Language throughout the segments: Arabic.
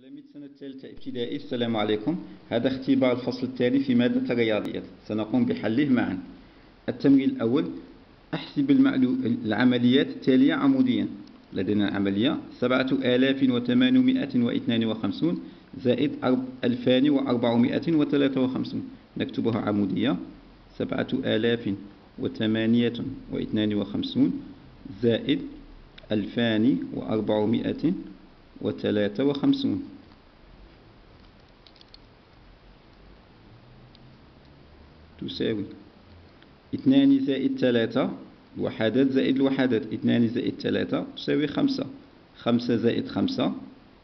تلاميذ سنة الثالثة ابتدائي، السلام عليكم. هذا اختبار الفصل التالي في مادة الرياضيات، سنقوم بحله معا. التمرين الأول: أحسب العمليات التالية عموديا. لدينا العملية 7852 زائد 2453، نكتبها عمودية. 7852 زائد 2453. تساوي 2 زائد 3 الوحدات زائد الوحدات. 2 زائد 3 تساوي 5. 5 زائد 5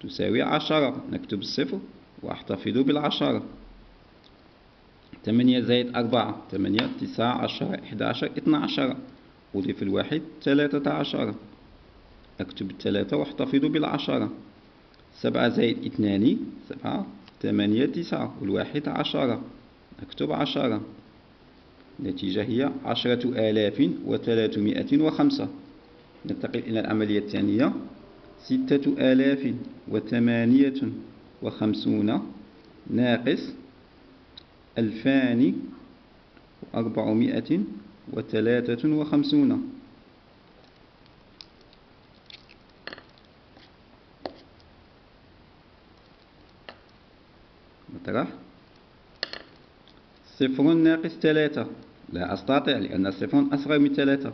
تساوي 10، نكتب الصفر واحتفظ بالعشرة. 8 زائد 4، 8 9 10 11 12، أضيف الواحد 13، أكتب 3 واحتفظ بالعشرة. 7 زائد 2 7 8 9 والواحد 10، نكتب 10. النتيجة هي 10305. ننتقل إلى العملية الثانية: 6058 ناقص 2453. مطرح 0 ناقص 3، لا أستطيع لأن 0 أصغر من 3.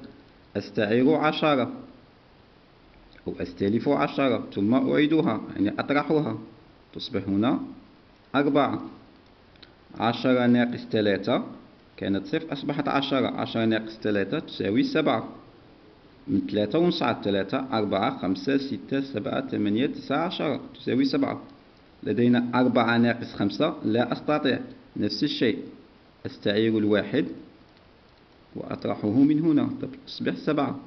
أستعير 10 أو أستلف 10 ثم أعيدها، يعني أطرحها، تصبح هنا 4. 10 ناقص 3، كانت 0 أصبحت 10. 10 ناقص 3 تساوي 7. من 3 ونصعد 3 4 5 6 7 8 9 10 تساوي 7. لدينا 4 ناقص 5، لا أستطيع، نفس الشيء، أستعير 1 وأطرحه من هنا تصبح 7.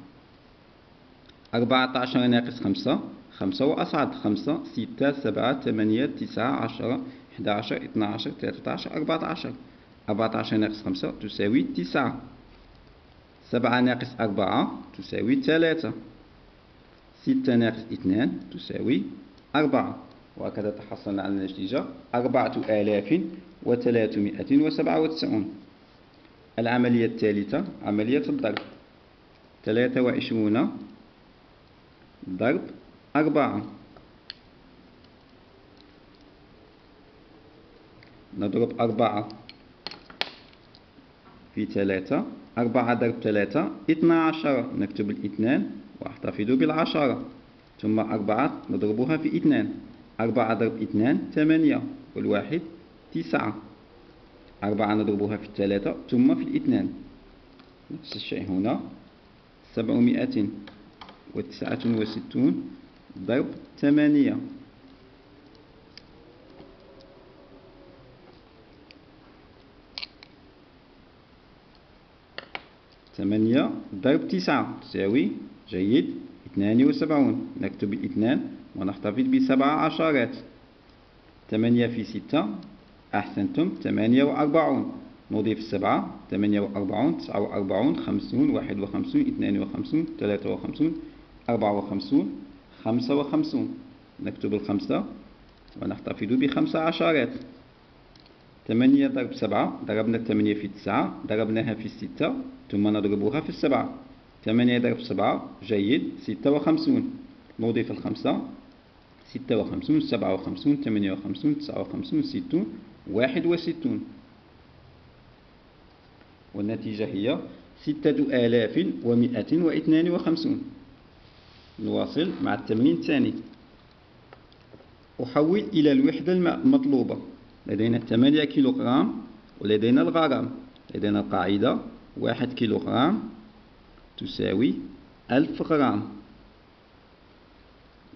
14 ناقص 5، 5 وأصعد 5 6 7 8 9 10 11 12 13 14. 14 ناقص 5 تساوي 9. 7 ناقص 4 تساوي 3. 6 ناقص 2 تساوي 4. وهكذا تحصلنا على النتيجة 4397. العملية الثالثة: عملية الضرب. 23 ضرب 4. نضرب 4 في 3. 4 ضرب 3 12، نكتب 2 واحتفظ بالعشرة. ثم 4 نضربها في 2. 4 ضرب 2 8 والواحد 9. 4 نضربها في 3 ثم في 2، نفس الشيء هنا. 769 ضرب 8. ضرب 9 تساوي، جيد، 72، نكتب 2 ونحتفظ ب7 عشرات. 8 في 6 أحسنتم 48، نضيف 7. 48 49 50 51 52 53 54 55، نكتب 5 ونحتفظ ب5 عشرات. 8 ضرب 7، ضربنا 8 في 9، ضربناها في 6 ثم نضربها في 7. 8 ضرب 7 جيد 56، نضيف 5. 56 57 58 59 60 61. والنتيجة هي 6152. نواصل مع التمرين الثاني. أحول إلى الوحدة المطلوبة. لدينا 8 كيلوغرام ولدينا الغرام. لدينا القاعدة 1 كيلوغرام تساوي 1000 غرام.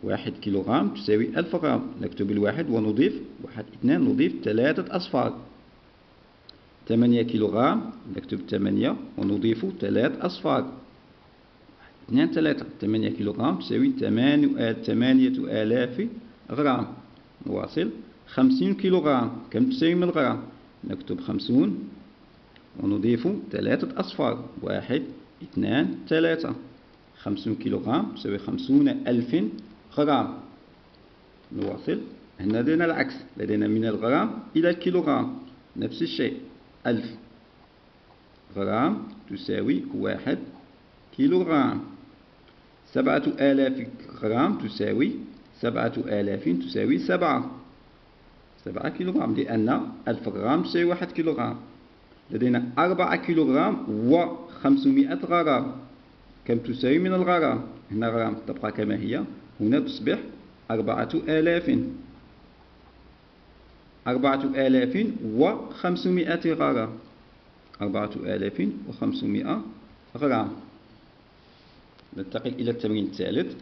1 كيلوغرام تساوي 1000 غرام، نكتب 1 ونضيف 1 2 نضيف 3 أصفار. 8 كيلوغرام نكتب 8 ونضيف 3 أصفار 1 2 3. 8 كيلوغرام تساوي 8000 غرام. نواصل 50 كيلوغرام، كم تساوي من الغرام؟ نكتب 50 ونضيف 3 أصفار 1 2 3. 50 كيلوغرام تساوي 50000 غرام. نواصل احنا لدينا العكس، لدينا من الغرام إلى الكيلوغرام، نفس الشيء 1000 غرام تساوي 1 كيلوغرام، 7000 غرام تساوي 7000 تساوي 7 كيلوغرام، لأن 1000 غرام تساوي 1 كيلوغرام. لدينا 4 كيلوغرام و500 غرام، كم تساوي من الغرام؟ هنا غرام تبقى كما هي، هنا تصبح 4500 غرام، 4500 غرام. ننتقل إلى التمرين الثالث.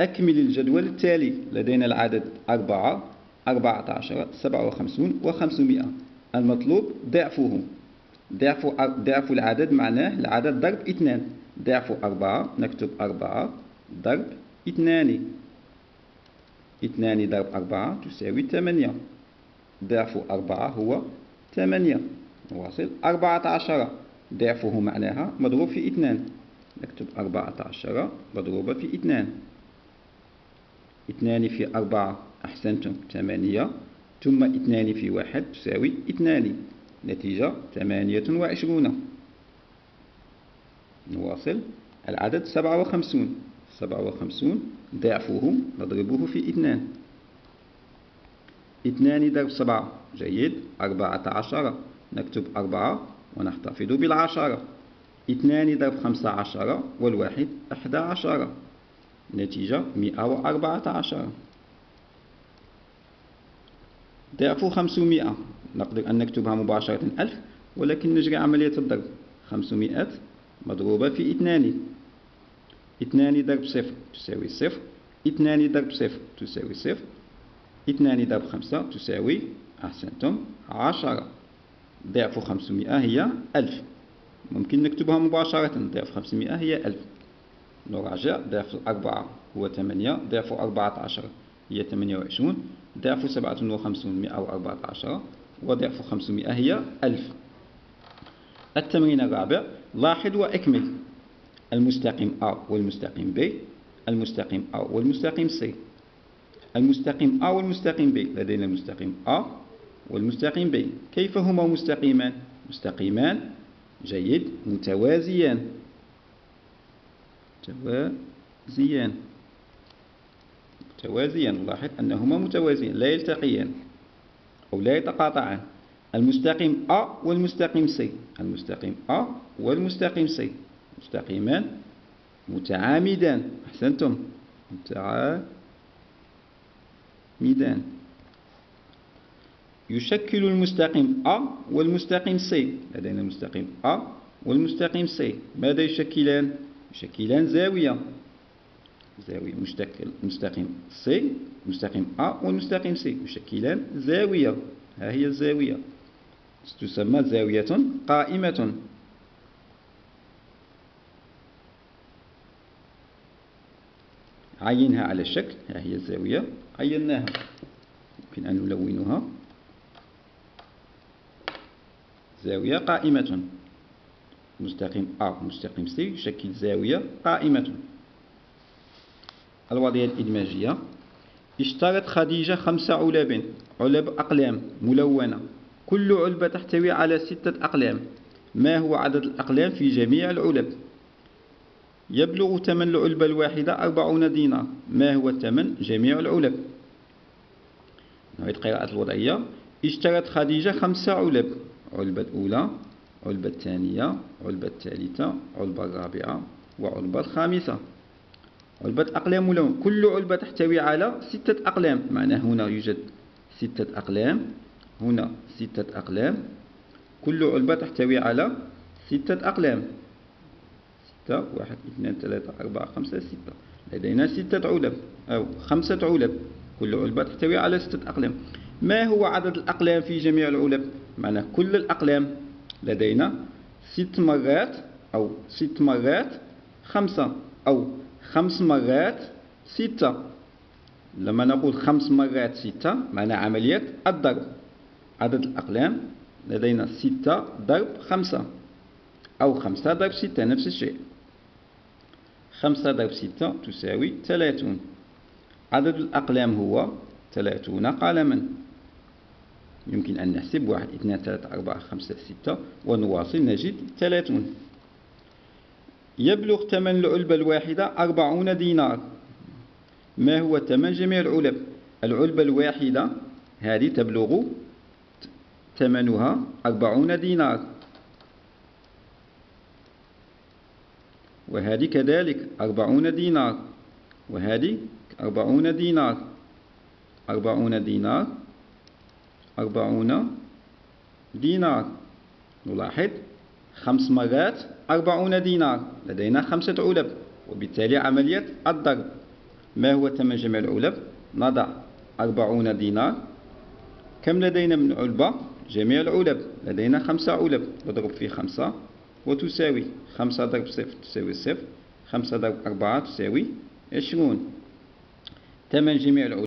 أكمل الجدول التالي. لدينا العدد 4 14 57 و500. المطلوب ضعفه، ضعف العدد معناه العدد ضرب 2، ضعف 4 نكتب 4 ضرب 2، 2 ضرب 4 تساوي 8، ضعف 4 هو 8. نواصل 14 ضعفه معناها مضروب في 2، نكتب 14 مضروبة في 2، 2 في 4 أحسنتم 8، ثم 2 في 1 تساوي 2، نتيجة 28. نواصل العدد 57، 57 ضعفه نضربه في 2، 2 ضرب 7 جيد 14، نكتب 4 ونحتفظ بالعشرة، 2 ضرب 15 والواحد 11، نتيجة 114. ضعف 500 نقدر أن نكتبها مباشرة 1000، ولكن نجري عملية الضرب، 500 مضروبة في 2، 2 ضرب 0 تساوي 0، 2 ضرب 0 تساوي 0، 2 ضرب 5 تساوي أحسنتم 10. ضعف 500 هي 1000، ممكن نكتبها مباشرة، ضعف 500 هي 1000. نراجع، ضعف 4 هو 8، ضعف 14 هي 28، ضعف 57 114، وضعف 500 هي 1000. التمرين الرابع. لاحظ وأكمل المستقيم A والمستقيم B، المستقيم A والمستقيم C، المستقيم A والمستقيم B. لدينا المستقيم A والمستقيم B، كيف هما مستقيمان؟ مستقيمان جيد متوازيان، متوازيان. لاحظ أنهما متوازيان، لا يلتقيان أو لا يتقاطعان. المستقيم A والمستقيم C، المستقيم A والمستقيم C، مستقيمان متعامدان، أحسنتم متعامدان. يشكل المستقيم A والمستقيم C، لدينا المستقيم A والمستقيم C، ماذا يشكلان؟ يشكلان زاوية، زاوية. مستقيم C، مستقيم A والمستقيم C يشكلان زاوية، ها هي الزاوية، تسمى زاوية قائمة. عينها على الشكل، ها هي الزاوية عيناها، يمكن أن نلونها، زاوية قائمة. مستقيم A مستقيم C يشكل زاوية قائمة. الوضعية الإدماجية. اشترت خديجة 5 علب، علب أقلام ملونة، كل علبة تحتوي على 6 أقلام، ما هو عدد الأقلام في جميع العلب؟ يبلغ ثمن العلبة الواحدة 40 دينار، ما هو ثمن جميع العلب؟ نعيد قراءة الوضعية. اشترت خديجة 5 علب، علبة الأولى، علبة الثانية، علبة الثالثة، علبة الرابعة، وعلبة الخامسة، علبة أقلام ملونة، كل علبة تحتوي على 6 أقلام، معناه هنا يوجد 6 أقلام، هنا 6 أقلام، كل علبة تحتوي على 6 أقلام، 6 1 2 3 4 5 6، لدينا 6 علب أو 5 علب، كل علبة تحتوي على 6 أقلام، ما هو عدد الأقلام في جميع العلب؟ معناه كل الأقلام، لدينا 6 مرات أو 6 مرات 5 أو 5 مرات 6. لما نقول 5 مرات 6 معنى عملية الضرب، عدد الأقلام لدينا 6 ضرب 5 أو 5 ضرب 6 نفس الشيء، 5 ضرب 6 تساوي 30. عدد الأقلام هو 30 قلما. يمكن أن نحسب 1 2 3 4 5 6 ونواصل نجد 30. يبلغ ثمن العلبة الواحدة 40 دينار. ما هو ثمن جميع العلب؟ العلبة الواحدة هذه تبلغ ثمنها 40 دينار، وهذه كذلك 40 دينار، وهذه 40 دينار، 40 دينار، 40 دينار. نلاحظ 5 مرات 40 دينار، لدينا 5 علب، وبالتالي عملية الضرب. ما هو ثمن جميع العلب؟ نضع 40 دينار، كم لدينا من علبة؟ جميع العلب، لدينا 5 علب، نضرب في 5 وتساوي 5 ضرب 0 تساوي 0، 5 ضرب 4 تساوي 20. ثمن جميع العلب